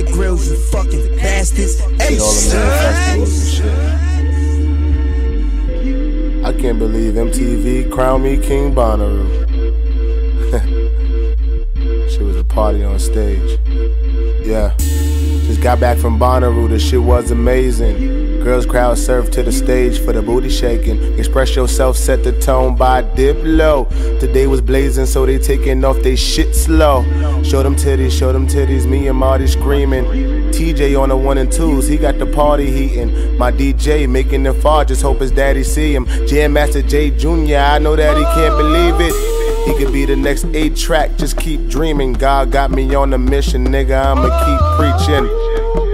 Gangsta Grill, you fucking bastards. Hey, all them festivals and shit. I can't believe MTV crowned me King Bonnaroo. Shit was a party on stage. Yeah. Just got back from Bonnaroo, the shit was amazing. Girls crowd surfed to the stage for the booty shaking. Express yourself, set the tone by Diplo. Today was blazing, so they taking off they shit slow. Show them titties, me and Marty screaming. TJ on the 1 and 2s, he got the party heating. My DJ making the far, just hope his daddy see him. Jam Master Jay Jr., I know that he can't believe it. He could be the next 8-track, just keep dreaming. God got me on a mission, nigga, I'ma keep preaching.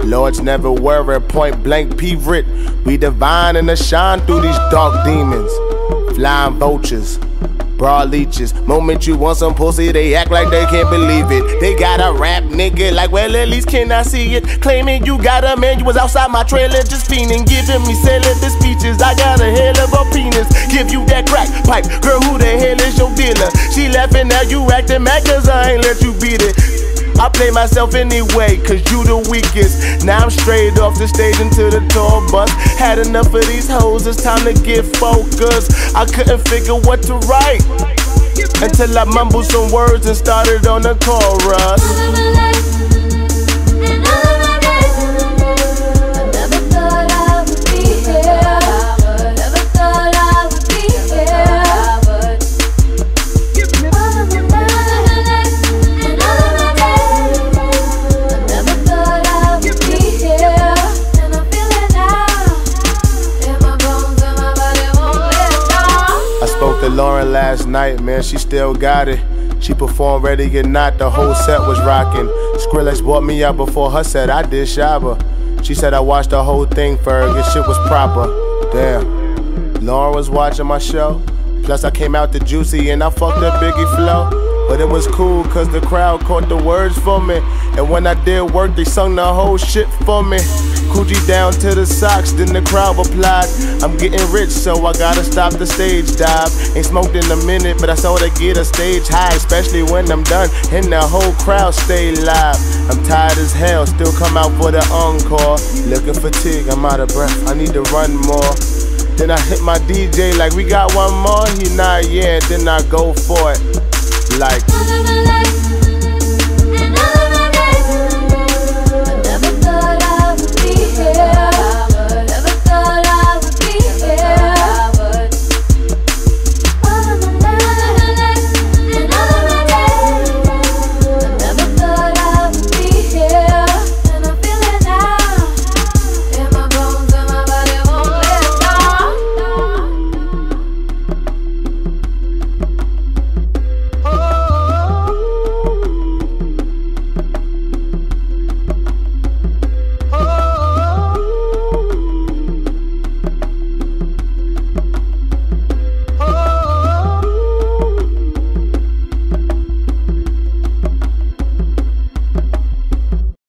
Lord's never worry, point blank pivot. We divine and a shine through these dark demons. Flying vultures, broad leeches. Moment you want some pussy, they act like they can't believe it. They got a rap nigga, like, well, at least can I see it. Claiming you got a man, you was outside my trailer, just fiending, giving me celibate speeches. I got a hell of a penis, give you that crack pipe. Girl, who the hell is your dealer? She laughing, now you acting mad, cause I ain't let you beat it. I play myself anyway, cause you the weakest. Now I'm straight off the stage into the tour bus. Had enough of these hoes, it's time to get focused. I couldn't figure what to write until I mumbled some words and started on the chorus. Laura last night, man, she still got it. She performed Ready or Not, the whole set was rocking. Skrillex bought me out before her set, I did Shabba. She said I watched the whole thing, Ferg, shit was proper. Damn, Laura was watching my show. Plus I came out to Juicy and I fucked up Biggie Flow. But it was cool cause the crowd caught the words for me. And when I did work, they sung the whole shit for me. Coogee down to the socks, then the crowd replied, I'm getting rich, so I gotta stop the stage dive. Ain't smoked in a minute, but I saw they get a stage high, especially when I'm done, and the whole crowd stay live. I'm tired as hell, still come out for the encore. Looking fatigued, I'm out of breath, I need to run more. Then I hit my DJ like, we got one more, he not, yeah, then I go for it. Like...